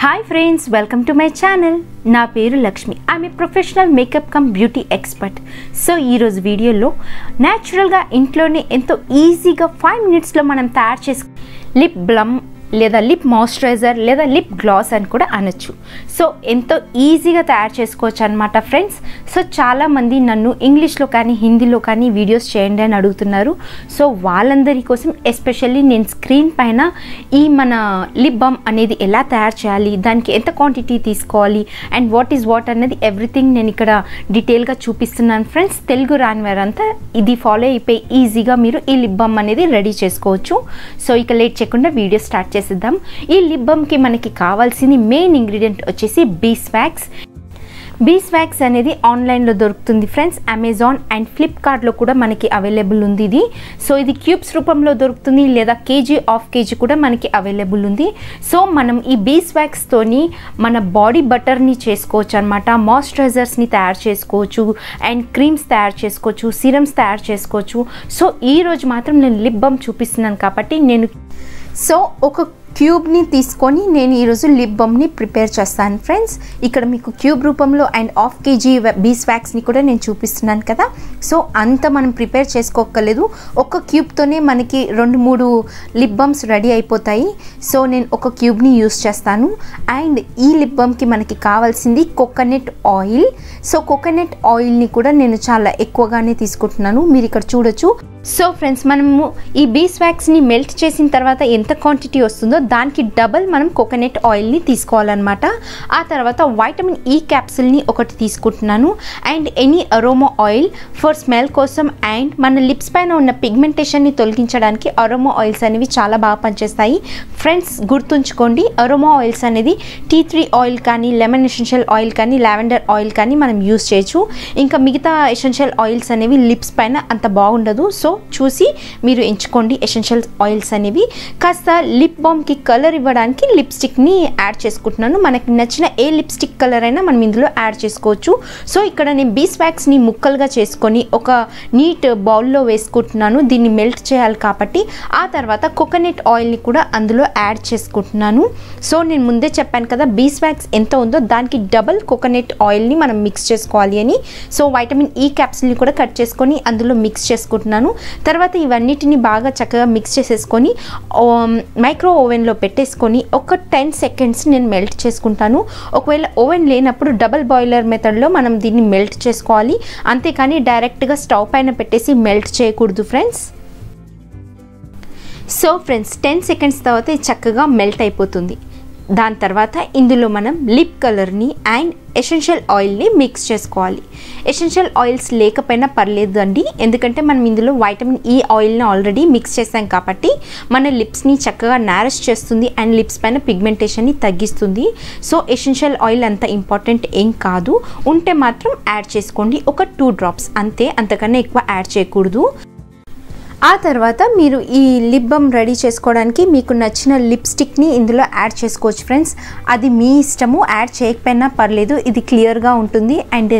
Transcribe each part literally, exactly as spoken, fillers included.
Hi friends, welcome to my channel Na Peru Lakshmi. I'm a professional makeup cum beauty expert. So ee roju video lo natural ga intlone ento easy ga five minutes lo manam tayar ches lip balm లేదా lip moisturiser లేదా lip gloss అని కూడా అనొచ్చు. So ఎంతో ఈజీగా తయారు చేసుకోవచ్చు అన్నమాట ఫ్రెండ్స్. సో చాలామంది నన్ను ఇంగ్లీష్లో కానీ హిందీలో కానీ వీడియోస్ చేయండి అని అడుగుతున్నారు. సో వాళ్ళందరి కోసం ఎస్పెషల్లీ నేను స్క్రీన్ పైన ఈ మన లిప్ బామ్ అనేది ఎలా తయారు చేయాలి, దానికి ఎంత క్వాంటిటీ తీసుకోవాలి అండ్ వాట్ ఈజ్ వాట్ అనేది ఎవ్రీథింగ్ నేను ఇక్కడ డీటెయిల్గా చూపిస్తున్నాను ఫ్రెండ్స్. తెలుగు రాని వారంతా ఇది ఫాలో అయిపోయి ఈజీగా మీరు ఈ లిప్ బామ్ అనేది రెడీ చేసుకోవచ్చు. సో ఇక లేట్ చేయకుండా వీడియో స్టార్ట్ చేస్తాను. ఈ లిప్ బామ్ కి మనకి కావాల్సిన మెయిన్ ఇంగ్రీడియంట్ వచ్చేసి బీస్ వ్యాక్స్. బీస్ వ్యాక్స్ అనేది ఆన్లైన్లో దొరుకుతుంది ఫ్రెండ్స్. అమెజాన్ అండ్ ఫ్లిప్కార్ట్లో కూడా మనకి అవైలబుల్ ఉంది ఇది. సో ఇది క్యూబ్స్ రూపంలో దొరుకుతుంది లేదా కేజీ హాఫ్ కేజీ కూడా మనకి అవైలబుల్ ఉంది. సో మనం ఈ బీస్ వ్యాక్స్తోని మన బాడీ బటర్ని చేసుకోవచ్చు అనమాట, మాయిశ్చరైజర్స్ని తయారు చేసుకోవచ్చు అండ్ క్రీమ్స్ తయారు చేసుకోవచ్చు, సిరమ్స్ తయారు చేసుకోవచ్చు. సో ఈరోజు మాత్రం నేను లిప్ బామ్ చూపిస్తున్నాను కాబట్టి నేను సో ఒక క్యూబ్ని తీసుకొని నేను ఈరోజు లిప్ బామ్ని ప్రిపేర్ చేస్తాను ఫ్రెండ్స్. ఇక్కడ మీకు క్యూబ్ రూపంలో అండ్ హాఫ్ కేజీ బీస్ వ్యాక్స్ని కూడా నేను చూపిస్తున్నాను కదా. సో అంత మనం ప్రిపేర్ చేసుకోకలేదు, ఒక క్యూబ్తోనే మనకి రెండు మూడు లిప్ బామ్స్ రెడీ అయిపోతాయి. సో నేను ఒక క్యూబ్ని యూస్ చేస్తాను. అండ్ ఈ లిప్ బామ్కి మనకి కావాల్సింది కోకోనట్ ఆయిల్. సో కోకోనట్ ఆయిల్ని కూడా నేను చాలా ఎక్కువగానే తీసుకుంటున్నాను, మీరు ఇక్కడ చూడొచ్చు. సో ఫ్రెండ్స్, మనము ఈ బీస్ వ్యాక్స్ని మెల్ట్ చేసిన తర్వాత ఎంత క్వాంటిటీ వస్తుందో దానికి డబల్ మనం కోకోనట్ ఆయిల్ని తీసుకోవాలన్నమాట. ఆ తర్వాత వైటమిన్ ఈ క్యాప్సూల్ని ఒకటి తీసుకుంటున్నాను and any aroma oil for smell కోసం అండ్ మన లిప్స్ పైన ఉన్న పిగ్మెంటేషన్ని తొలగించడానికి అరోమా ఆయిల్స్ అనేవి చాలా బాగా పనిచేస్తాయి ఫ్రెండ్స్. గుర్తుంచుకోండి, అరోమా ఆయిల్స్ అనేది టీ ట్రీ ఆయిల్ కానీ, లెమన్ ఎసెన్షియల్ ఆయిల్ కానీ, లావెండర్ ఆయిల్ కానీ మనం యూజ్ చేయొచ్చు. ఇంకా మిగతా ఎసెన్షియల్ ఆయిల్స్ అనేవి లిప్స్ పైన అంత బాగుండదు. సో చూసి మీరు ఎంచుకోండి ఎసెన్షియల్ ఆయిల్స్ అనేవి. కాస్త లిప్ బామ్కి కలర్ ఇవ్వడానికి లిప్స్టిక్ని యాడ్ చేసుకుంటున్నాను. మనకి నచ్చిన ఏ లిప్స్టిక్ కలర్ అయినా మనం ఇందులో యాడ్ చేసుకోవచ్చు. సో ఇక్కడ నేను బీస్ వ్యాక్స్ని ముక్కలుగా చేసుకొని ఒక నీట్ బౌల్లో వేసుకుంటున్నాను, దీన్ని మెల్ట్ చేయాలి కాబట్టి. ఆ తర్వాత కోకోనట్ ఆయిల్ని కూడా అందులో యాడ్ చేసుకుంటున్నాను. సో నేను ముందే చెప్పాను కదా బీస్ వ్యాక్స్ ఎంత ఉందో దానికి డబల్ కోకోనట్ ఆయిల్ని మనం మిక్స్ చేసుకోవాలి అని. సో వైటమిన్ ఈ క్యాప్సూల్ని కూడా కట్ చేసుకొని అందులో మిక్స్ చేసుకుంటున్నాను. తర్వాత ఇవన్నిటిని బాగా చక్కగా మిక్స్ చేసేసుకొని మైక్రో ఓవెన్లో పెట్టేసుకొని ఒక టెన్ సెకండ్స్ నేను మెల్ట్ చేసుకుంటాను. ఒకవేళ ఓవెన్ లేనప్పుడు డబల్ బాయిలర్ మెథడ్లో మనం దీన్ని మెల్ట్ చేసుకోవాలి, అంతేకాని డైరెక్ట్గా స్టవ్ పైన పెట్టేసి మెల్ట్ చేయకూడదు friends. So friends, ten seconds తర్వాత చక్కగా మెల్ట్ అయిపోతుంది. దాని తర్వాత ఇందులో మనం లిప్ కలర్ని అండ్ ఎసెన్షియల్ ఆయిల్ని మిక్స్ చేసుకోవాలి. ఎసెన్షియల్ ఆయిల్స్ లేకపోయినా పర్లేదు అండి, ఎందుకంటే మనం ఇందులో వైటమిన్ ఈ ఆయిల్ని ఆల్రెడీ మిక్స్ చేసాం కాబట్టి మన లిప్స్ని చక్కగా నరిష్ చేస్తుంది అండ్ లిప్స్ పైన పిగ్మెంటేషన్ని తగ్గిస్తుంది. సో ఎసెన్షియల్ ఆయిల్ అంత ఇంపార్టెంట్ ఏం కాదు, ఉంటే మాత్రం యాడ్ చేసుకోండి ఒక టూ డ్రాప్స్ అంతే, అంతకన్నా ఎక్కువ యాడ్ చేయకూడదు. ఆ తర్వాత మీరు ఈ లిప్ బామ్ రెడీ చేసుకోవడానికి మీకు నచ్చిన లిప్స్టిక్ని ఇందులో యాడ్ చేసుకోవచ్చు ఫ్రెండ్స్. అది మీ ఇష్టము, యాడ్ చేయకపోయినా పర్లేదు, ఇది క్లియర్గా ఉంటుంది. అండ్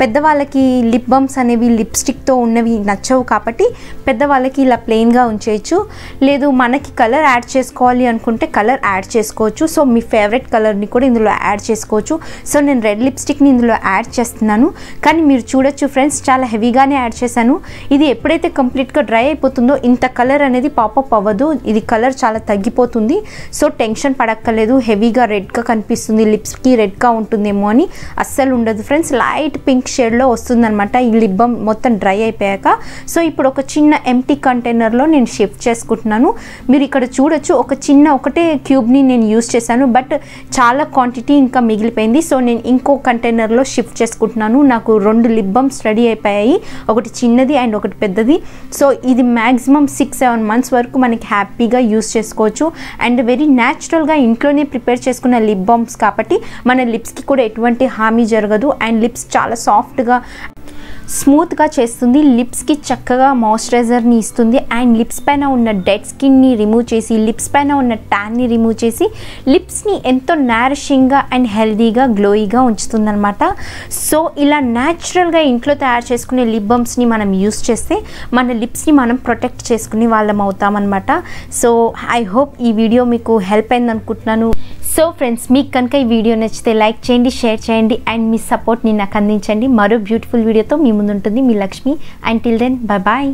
పెద్దవాళ్ళకి లిప్ బామ్స్ అనేవి లిప్స్టిక్తో ఉన్నవి నచ్చవు కాబట్టి పెద్దవాళ్ళకి ఇలా ప్లెయిన్గా ఉంచేయచ్చు. లేదు మనకి కలర్ యాడ్ చేసుకోవాలి అనుకుంటే కలర్ యాడ్ చేసుకోవచ్చు. సో మీ ఫేవరెట్ కలర్ని కూడా ఇందులో యాడ్ చేసుకోవచ్చు. సో నేను రెడ్ లిప్స్టిక్ని ఇందులో యాడ్ చేస్తున్నాను, కానీ మీరు చూడొచ్చు ఫ్రెండ్స్ చాలా హెవీగానే యాడ్ చేశాను. ఇది ఎప్పుడైతే కంప్లీట్గా డ్రై అయిపోయింది ఇంత కలర్ అనేది పాపప్ అవ్వదు, ఇది కలర్ చాలా తగ్గిపోతుంది. సో టెన్షన్ పడక్కలేదు, హెవీగా రెడ్గా కనిపిస్తుంది, లిప్స్కి రెడ్గా ఉంటుందేమో అని అస్సలు ఉండదు ఫ్రెండ్స్. లైట్ పింక్ షేడ్లో వస్తుందన్నమాట ఈ లిప్ బామ్ మొత్తం డ్రై అయిపోయాక. సో ఇప్పుడు ఒక చిన్న ఎంటీ కంటైనర్లో నేను షిఫ్ట్ చేసుకుంటున్నాను. మీరు ఇక్కడ చూడొచ్చు ఒక చిన్న ఒకటే క్యూబ్ని నేను యూజ్ చేశాను, బట్ చాలా క్వాంటిటీ ఇంకా మిగిలిపోయింది. సో నేను ఇంకో కంటైనర్లో షిఫ్ట్ చేసుకుంటున్నాను. నాకు రెండు లిప్ బామ్స్ రెడీ అయిపోయాయి, ఒకటి చిన్నది అండ్ ఒకటి పెద్దది. సో ఇది మ్యాక్సిమం సిక్స్ సెవెన్ మంత్స్ వరకు మనకి హ్యాపీగా యూస్ చేసుకోవచ్చు అండ్ వెరీ న్యాచురల్గా ఇంట్లోనే ప్రిపేర్ చేసుకున్న లిప్ బామ్స్ కాబట్టి మన లిప్స్కి కూడా ఎటువంటి హామీ జరగదు అండ్ లిప్స్ చాలా సాఫ్ట్గా స్మూత్గా చేస్తుంది, లిప్స్కి చక్కగా మాయిశ్చరైజర్ని ఇస్తుంది అండ్ లిప్స్ పైన ఉన్న డెడ్ స్కిన్ని రిమూవ్ చేసి, లిప్స్ పైన ఉన్న ట్యాన్ని రిమూవ్ చేసి, లిప్స్ని ఎంతో నరిషింగ్గా అండ్ హెల్దీగా గ్లోయిగా ఉంచుతుందన్నమాట. సో ఇలా న్యాచురల్గా ఇంట్లో తయారు చేసుకునే లిప్ బామ్స్ని మనం యూస్ చేస్తే మన లిప్స్ని మనం ప్రొటెక్ట్ చేసుకునే వాళ్ళం అవుతామన్నమాట. సో ఐ హోప్ ఈ వీడియో మీకు హెల్ప్ అయింది అనుకుంటున్నాను. సో ఫ్రెండ్స్ మీకు కనుక ఈ వీడియో నచ్చితే లైక్ చేయండి, షేర్ చేయండి అండ్ మీ సపోర్ట్ ని నాకు అందించండి. మరో బ్యూటిఫుల్ వీడియోతో మీ ముందు ఉంటుంది మీ Lakshmi. And till then bye bye.